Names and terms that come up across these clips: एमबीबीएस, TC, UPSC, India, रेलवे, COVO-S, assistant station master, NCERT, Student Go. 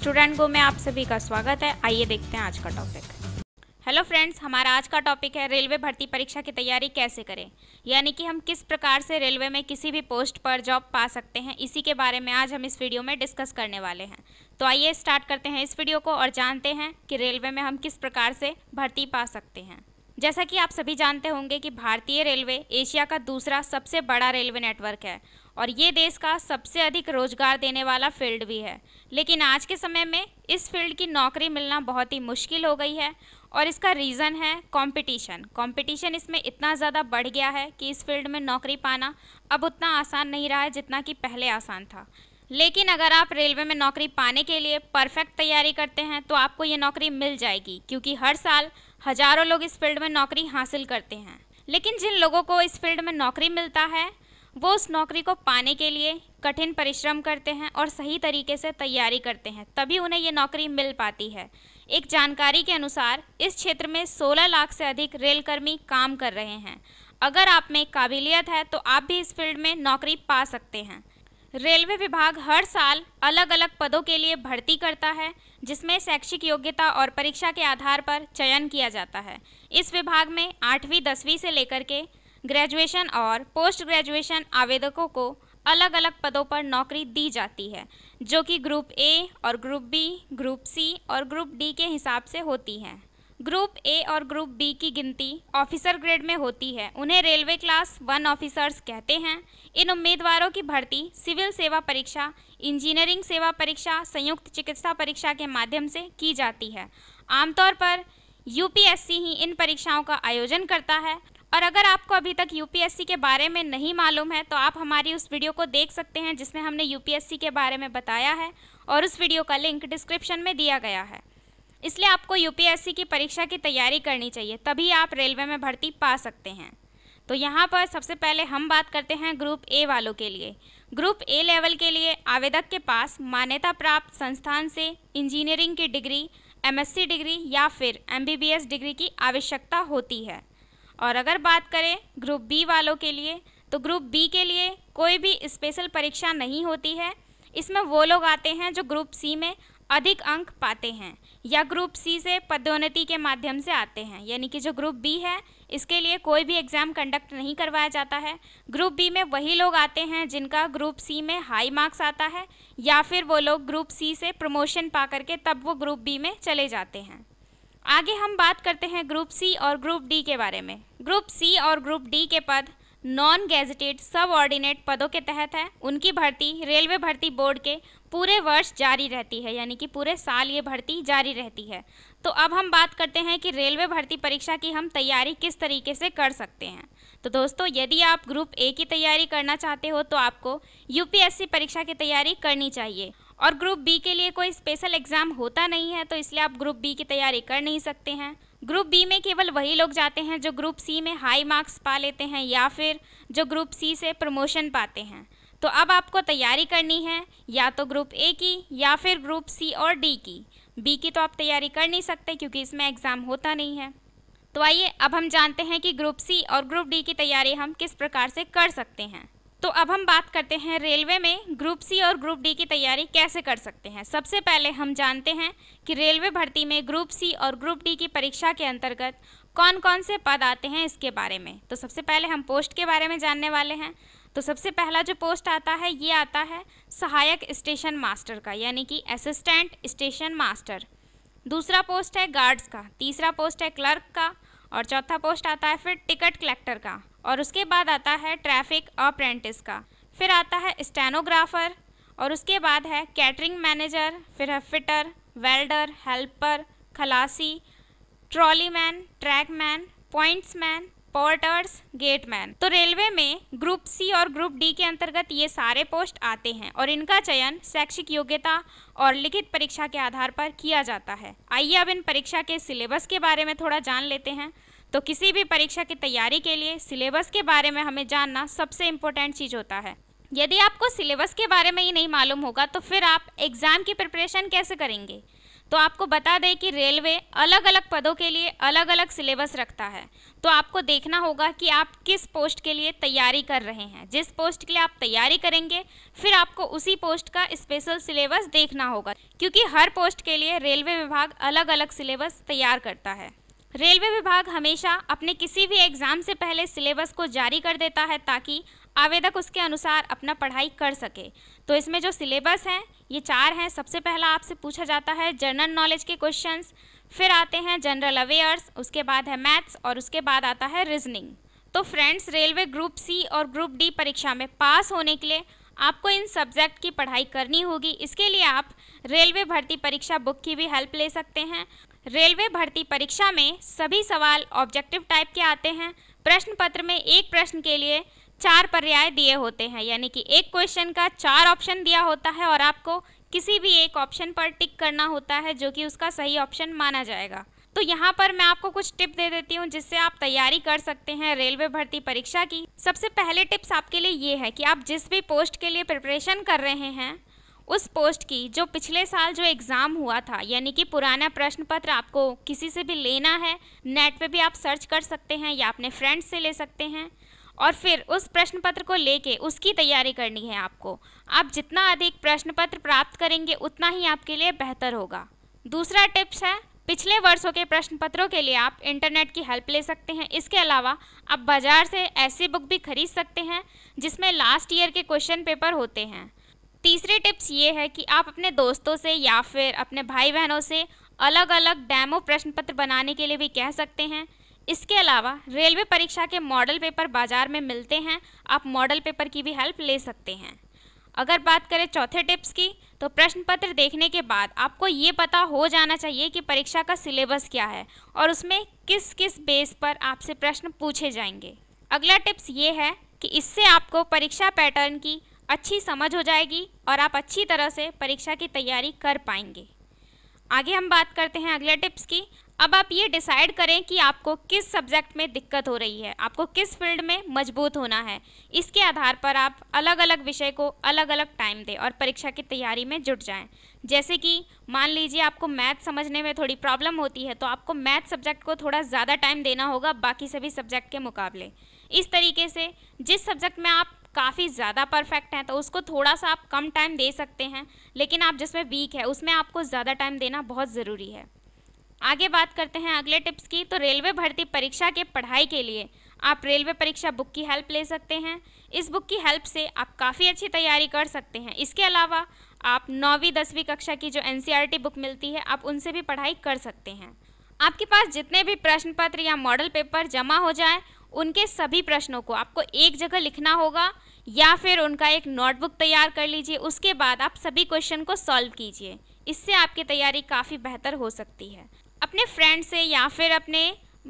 Student go में आप सभी का स्वागत है। आइए देखते हैं आज का टॉपिक। हेलो फ्रेंड्स, हमारा आज का टॉपिक है रेलवे भर्ती परीक्षा की तैयारी कैसे करें, यानी कि हम किस प्रकार से रेलवे में किसी भी पोस्ट पर जॉब पा सकते हैं। इसी के बारे में आज हम इस वीडियो में डिस्कस करने वाले हैं। तो आइए स्टार्ट करते हैं इस वीडियो को और जानते हैं कि रेलवे में हम किस प्रकार से भर्ती पा सकते हैं। जैसा कि आप सभी जानते होंगे कि भारतीय रेलवे एशिया का दूसरा सबसे बड़ा रेलवे नेटवर्क है और ये देश का सबसे अधिक रोजगार देने वाला फील्ड भी है। लेकिन आज के समय में इस फील्ड की नौकरी मिलना बहुत ही मुश्किल हो गई है और इसका रीज़न है कंपटीशन इसमें इतना ज़्यादा बढ़ गया है कि इस फील्ड में नौकरी पाना अब उतना आसान नहीं रहा है जितना कि पहले आसान था। लेकिन अगर आप रेलवे में नौकरी पाने के लिए परफेक्ट तैयारी करते हैं तो आपको ये नौकरी मिल जाएगी, क्योंकि हर साल हज़ारों लोग इस फील्ड में नौकरी हासिल करते हैं। लेकिन जिन लोगों को इस फील्ड में नौकरी मिलता है वो उस नौकरी को पाने के लिए कठिन परिश्रम करते हैं और सही तरीके से तैयारी करते हैं, तभी उन्हें ये नौकरी मिल पाती है। एक जानकारी के अनुसार इस क्षेत्र में 16 लाख से अधिक रेलकर्मी काम कर रहे हैं। अगर आप में काबिलियत है तो आप भी इस फील्ड में नौकरी पा सकते हैं। रेलवे विभाग हर साल अलग अलग पदों के लिए भर्ती करता है, जिसमें शैक्षिक योग्यता और परीक्षा के आधार पर चयन किया जाता है। इस विभाग में 8वीं 10वीं से लेकर के ग्रेजुएशन और पोस्ट ग्रेजुएशन आवेदकों को अलग अलग पदों पर नौकरी दी जाती है, जो कि ग्रुप ए और ग्रुप बी, ग्रुप सी और ग्रुप डी के हिसाब से होती हैं। ग्रुप ए और ग्रुप बी की गिनती ऑफिसर ग्रेड में होती है, उन्हें रेलवे क्लास 1 ऑफिसर्स कहते हैं। इन उम्मीदवारों की भर्ती सिविल सेवा परीक्षा, इंजीनियरिंग सेवा परीक्षा, संयुक्त चिकित्सा परीक्षा के माध्यम से की जाती है। आमतौर पर यूपीएससी ही इन परीक्षाओं का आयोजन करता है। और अगर आपको अभी तक यूपीएससी के बारे में नहीं मालूम है तो आप हमारी उस वीडियो को देख सकते हैं जिसमें हमने यूपीएससी के बारे में बताया है, और उस वीडियो का लिंक डिस्क्रिप्शन में दिया गया है। इसलिए आपको यूपीएससी की परीक्षा की तैयारी करनी चाहिए, तभी आप रेलवे में भर्ती पा सकते हैं। तो यहाँ पर सबसे पहले हम बात करते हैं ग्रुप ए वालों के लिए। ग्रुप ए लेवल के लिए आवेदक के पास मान्यता प्राप्त संस्थान से इंजीनियरिंग की डिग्री, एमएससी डिग्री या फिर एमबीबीएस डिग्री की आवश्यकता होती है। और अगर बात करें ग्रुप बी वालों के लिए, तो ग्रुप बी के लिए कोई भी स्पेशल परीक्षा नहीं होती है। इसमें वो लोग आते हैं जो ग्रुप सी में अधिक अंक पाते हैं या ग्रुप सी से पदोन्नति के माध्यम से आते हैं। यानी कि जो ग्रुप बी है इसके लिए कोई भी एग्ज़ाम कंडक्ट नहीं करवाया जाता है। ग्रुप बी में वही लोग आते हैं जिनका ग्रुप सी में हाई मार्क्स आता है, या फिर वो लोग ग्रुप सी से प्रमोशन पा करके तब वो ग्रुप बी में चले जाते हैं। आगे हम बात करते हैं ग्रुप सी और ग्रुप डी के बारे में। ग्रुप सी और ग्रुप डी के पद नॉन गैजेटेड सब ऑर्डिनेट पदों के तहत है। उनकी भर्ती रेलवे भर्ती बोर्ड के पूरे वर्ष जारी रहती है, यानी कि पूरे साल ये भर्ती जारी रहती है। तो अब हम बात करते हैं कि रेलवे भर्ती परीक्षा की हम तैयारी किस तरीके से कर सकते हैं। तो दोस्तों, यदि आप ग्रुप ए की तैयारी करना चाहते हो तो आपको यूपीएससी परीक्षा की तैयारी करनी चाहिए, और ग्रुप बी के लिए कोई स्पेशल एग्ज़ाम होता नहीं है, तो इसलिए आप ग्रुप बी की तैयारी कर नहीं सकते हैं। ग्रुप बी में केवल वही लोग जाते हैं जो ग्रुप सी में हाई मार्क्स पा लेते हैं या फिर जो ग्रुप सी से प्रमोशन पाते हैं। तो अब आपको तैयारी करनी है या तो ग्रुप ए की या फिर ग्रुप सी और डी की। बी की तो आप तैयारी कर नहीं सकते क्योंकि इसमें एग्ज़ाम होता नहीं है। तो आइए अब हम जानते हैं कि ग्रुप सी और ग्रुप डी की तैयारी हम किस प्रकार से कर सकते हैं। तो अब हम बात करते हैं रेलवे में ग्रुप सी और ग्रुप डी की तैयारी कैसे कर सकते हैं। सबसे पहले हम जानते हैं कि रेलवे भर्ती में ग्रुप सी और ग्रुप डी की परीक्षा के अंतर्गत कौन कौन से पद आते हैं इसके बारे में। तो सबसे पहले हम पोस्ट के बारे में जानने वाले हैं। तो सबसे पहला जो पोस्ट आता है ये आता है सहायक स्टेशन मास्टर का, यानी कि असिस्टेंट स्टेशन मास्टर। दूसरा पोस्ट है गार्ड्स का, तीसरा पोस्ट है क्लर्क का, और चौथा पोस्ट आता है फिर टिकट कलेक्टर का, और उसके बाद आता है ट्रैफिक अप्रेंटिस का, फिर आता है स्टेनोग्राफर, और उसके बाद है कैटरिंग मैनेजर, फिर है फिटर, वेल्डर, हेल्पर, खलासी, trolleyman, trackman, pointsman, porters, gateman. तो रेलवे में ग्रुप सी और ग्रुप डी के अंतर्गत ये सारे पोस्ट आते हैं और इनका चयन शैक्षिक योग्यता और लिखित परीक्षा के आधार पर किया जाता है। आइए अब इन परीक्षा के सिलेबस के बारे में थोड़ा जान लेते हैं। तो किसी भी परीक्षा की तैयारी के लिए सिलेबस के बारे में हमें जानना सबसे इम्पोर्टेंट चीज़ होता है। यदि आपको सिलेबस के बारे में ही नहीं मालूम होगा तो फिर आप एग्ज़ाम की प्रिपरेशन कैसे करेंगे। तो आपको बता दें कि रेलवे अलग अलग पदों के लिए अलग अलग सिलेबस रखता है, तो आपको देखना होगा कि आप किस पोस्ट के लिए तैयारी कर रहे हैं। जिस पोस्ट के लिए आप तैयारी करेंगे फिर आपको उसी पोस्ट का स्पेशल सिलेबस देखना होगा, क्योंकि हर पोस्ट के लिए रेलवे विभाग अलग अलग सिलेबस तैयार करता है। रेलवे विभाग हमेशा अपने किसी भी एग्ज़ाम से पहले सिलेबस को जारी कर देता है ताकि आवेदक उसके अनुसार अपना पढ़ाई कर सके। तो इसमें जो सिलेबस हैं ये चार हैं। सबसे पहला आपसे पूछा जाता है जनरल नॉलेज के क्वेश्चंस, फिर आते हैं जनरल अवेयर्स, उसके बाद है मैथ्स और उसके बाद आता है रीजनिंग। तो फ्रेंड्स, रेलवे ग्रुप सी और ग्रुप डी परीक्षा में पास होने के लिए आपको इन सब्जेक्ट की पढ़ाई करनी होगी। इसके लिए आप रेलवे भर्ती परीक्षा बुक की भी हेल्प ले सकते हैं। रेलवे भर्ती परीक्षा में सभी सवाल ऑब्जेक्टिव टाइप के आते हैं। प्रश्न पत्र में एक प्रश्न के लिए चार पर्याय दिए होते हैं, यानी कि एक क्वेश्चन का चार ऑप्शन दिया होता है और आपको किसी भी एक ऑप्शन पर टिक करना होता है जो कि उसका सही ऑप्शन माना जाएगा। तो यहाँ पर मैं आपको कुछ टिप दे देती हूँ जिससे आप तैयारी कर सकते हैं रेलवे भर्ती परीक्षा की। सबसे पहले टिप्स आपके लिए ये है कि आप जिस भी पोस्ट के लिए प्रिपरेशन कर रहे हैं उस पोस्ट की जो पिछले साल जो एग्ज़ाम हुआ था, यानी कि पुराना प्रश्न पत्र आपको किसी से भी लेना है। नेट पे भी आप सर्च कर सकते हैं या अपने फ्रेंड्स से ले सकते हैं और फिर उस प्रश्न पत्र को लेके उसकी तैयारी करनी है आपको। आप जितना अधिक प्रश्न पत्र प्राप्त करेंगे उतना ही आपके लिए बेहतर होगा। दूसरा टिप्स है, पिछले वर्षों के प्रश्न पत्रों के लिए आप इंटरनेट की हेल्प ले सकते हैं। इसके अलावा आप बाज़ार से ऐसी बुक भी खरीद सकते हैं जिसमें लास्ट ईयर के क्वेश्चन पेपर होते हैं। तीसरे टिप्स ये है कि आप अपने दोस्तों से या फिर अपने भाई बहनों से अलग अलग डेमो प्रश्न पत्र बनाने के लिए भी कह सकते हैं। इसके अलावा रेलवे परीक्षा के मॉडल पेपर बाज़ार में मिलते हैं, आप मॉडल पेपर की भी हेल्प ले सकते हैं। अगर बात करें चौथे टिप्स की, तो प्रश्न पत्र देखने के बाद आपको ये पता हो जाना चाहिए कि परीक्षा का सिलेबस क्या है और उसमें किस किस बेस पर आपसे प्रश्न पूछे जाएंगे। अगला टिप्स ये है कि इससे आपको परीक्षा पैटर्न की अच्छी समझ हो जाएगी और आप अच्छी तरह से परीक्षा की तैयारी कर पाएंगे। आगे हम बात करते हैं अगले टिप्स की। अब आप ये डिसाइड करें कि आपको किस सब्जेक्ट में दिक्कत हो रही है, आपको किस फील्ड में मजबूत होना है। इसके आधार पर आप अलग अलग विषय को अलग अलग टाइम दें और परीक्षा की तैयारी में जुट जाएं। जैसे कि मान लीजिए आपको मैथ समझने में थोड़ी प्रॉब्लम होती है तो आपको मैथ सब्जेक्ट को थोड़ा ज़्यादा टाइम देना होगा बाकी सभी सब्जेक्ट के मुकाबले। इस तरीके से जिस सब्जेक्ट में आप काफ़ी ज़्यादा परफेक्ट हैं तो उसको थोड़ा सा आप कम टाइम दे सकते हैं, लेकिन आप जिसमें वीक है उसमें आपको ज़्यादा टाइम देना बहुत ज़रूरी है। आगे बात करते हैं अगले टिप्स की। तो रेलवे भर्ती परीक्षा के पढ़ाई के लिए आप रेलवे परीक्षा बुक की हेल्प ले सकते हैं। इस बुक की हेल्प से आप काफ़ी अच्छी तैयारी कर सकते हैं। इसके अलावा आप 9वीं 10वीं कक्षा की जो NCERT बुक मिलती है आप उनसे भी पढ़ाई कर सकते हैं। आपके पास जितने भी प्रश्न पत्र या मॉडल पेपर जमा हो जाए उनके सभी प्रश्नों को आपको एक जगह लिखना होगा या फिर उनका एक नोटबुक तैयार कर लीजिए। उसके बाद आप सभी क्वेश्चन को सॉल्व कीजिए। इससे आपकी तैयारी काफ़ी बेहतर हो सकती है। अपने फ्रेंड से या फिर अपने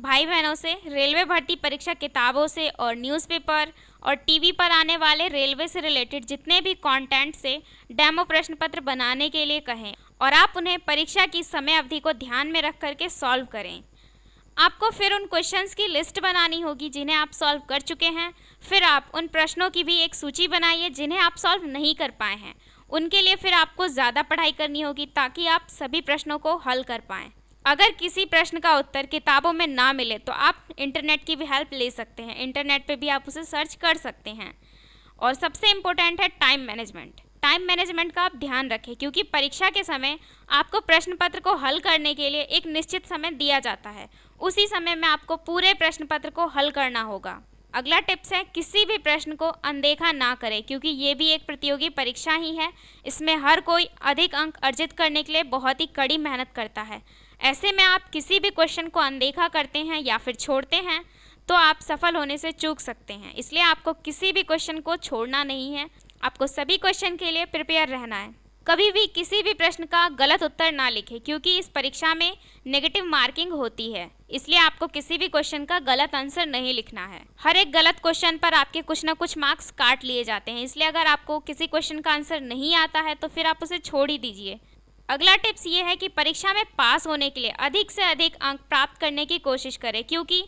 भाई बहनों से रेलवे भर्ती परीक्षा किताबों से और न्यूज़पेपर और टीवी पर आने वाले रेलवे से रिलेटेड जितने भी कंटेंट से डेमो प्रश्न पत्र बनाने के लिए कहें और आप उन्हें परीक्षा की समय अवधि को ध्यान में रख करके सॉल्व करें। आपको फिर उन क्वेश्चंस की लिस्ट बनानी होगी जिन्हें आप सॉल्व कर चुके हैं। फिर आप उन प्रश्नों की भी एक सूची बनाइए जिन्हें आप सॉल्व नहीं कर पाए हैं। उनके लिए फिर आपको ज़्यादा पढ़ाई करनी होगी ताकि आप सभी प्रश्नों को हल कर पाएँ। अगर किसी प्रश्न का उत्तर किताबों में ना मिले तो आप इंटरनेट की भी हेल्प ले सकते हैं। इंटरनेट पर भी आप उसे सर्च कर सकते हैं। और सबसे इम्पोर्टेंट है टाइम मैनेजमेंट। टाइम मैनेजमेंट का आप ध्यान रखें क्योंकि परीक्षा के समय आपको प्रश्न पत्र को हल करने के लिए एक निश्चित समय दिया जाता है, उसी समय में आपको पूरे प्रश्न पत्र को हल करना होगा। अगला टिप्स है, किसी भी प्रश्न को अनदेखा ना करें क्योंकि ये भी एक प्रतियोगी परीक्षा ही है। इसमें हर कोई अधिक अंक अर्जित करने के लिए बहुत ही कड़ी मेहनत करता है। ऐसे में आप किसी भी क्वेश्चन को अनदेखा करते हैं या फिर छोड़ते हैं तो आप सफल होने से चूक सकते हैं। इसलिए आपको किसी भी क्वेश्चन को छोड़ना नहीं है, आपको सभी क्वेश्चन के लिए प्रिपेयर रहना है। कभी भी किसी भी प्रश्न का गलत उत्तर ना लिखें क्योंकि इस परीक्षा में नेगेटिव मार्किंग होती है। इसलिए आपको किसी भी क्वेश्चन का गलत आंसर नहीं लिखना है। हर एक गलत क्वेश्चन पर आपके कुछ ना कुछ मार्क्स काट लिए जाते हैं। इसलिए अगर आपको किसी क्वेश्चन का आंसर नहीं आता है तो फिर आप उसे छोड़ ही दीजिए। अगला टिप्स ये है कि परीक्षा में पास होने के लिए अधिक से अधिक अंक प्राप्त करने की कोशिश करें क्योंकि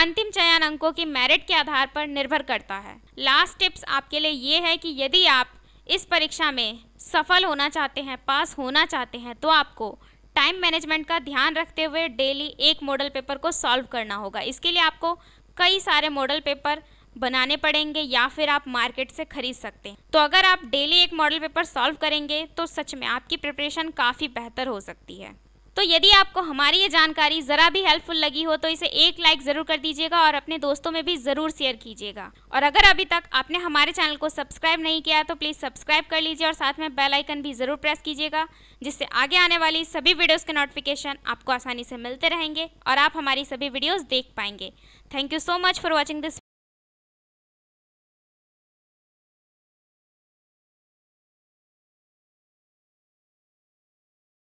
अंतिम चयन अंकों की मेरिट के आधार पर निर्भर करता है। लास्ट टिप्स आपके लिए ये है कि यदि आप इस परीक्षा में सफल होना चाहते हैं, पास होना चाहते हैं, तो आपको टाइम मैनेजमेंट का ध्यान रखते हुए डेली एक मॉडल पेपर को सॉल्व करना होगा। इसके लिए आपको कई सारे मॉडल पेपर बनाने पड़ेंगे या फिर आप मार्केट से खरीद सकते हैं। तो अगर आप डेली एक मॉडल पेपर सॉल्व करेंगे तो सच में आपकी प्रिपरेशन काफ़ी बेहतर हो सकती है। तो यदि आपको हमारी ये जानकारी ज़रा भी हेल्पफुल लगी हो तो इसे एक लाइक ज़रूर कर दीजिएगा और अपने दोस्तों में भी ज़रूर शेयर कीजिएगा। और अगर अभी तक आपने हमारे चैनल को सब्सक्राइब नहीं किया तो प्लीज़ सब्सक्राइब कर लीजिए और साथ में बेल आइकन भी ज़रूर प्रेस कीजिएगा, जिससे आगे आने वाली सभी वीडियोज़ के नोटिफिकेशन आपको आसानी से मिलते रहेंगे और आप हमारी सभी वीडियोज़ देख पाएंगे। Thank you so much for watching this.